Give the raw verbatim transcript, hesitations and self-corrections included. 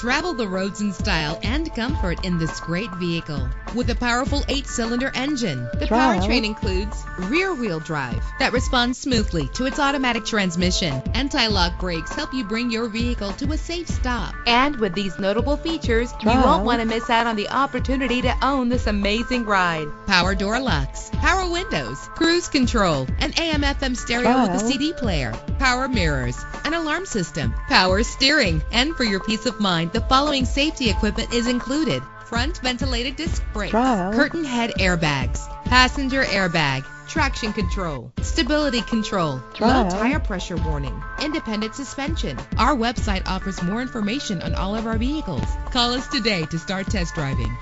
Travel the roads in style and comfort in this great vehicle. With a powerful eight-cylinder engine, the powertrain includes rear-wheel drive that responds smoothly to its automatic transmission. Anti-lock brakes help you bring your vehicle to a safe stop. And with these notable features, you won't want to miss out on the opportunity to own this amazing ride. Power door locks, power windows, cruise control, an A M F M stereo with a C D player, power mirrors, an alarm system, power steering, and for your peace of mind, the following safety equipment is included: front ventilated disc brakes, Trial. curtain head airbags, passenger airbag, traction control, stability control, Trial. low tire pressure warning, independent suspension. Our website offers more information on all of our vehicles. Call us today to start test driving.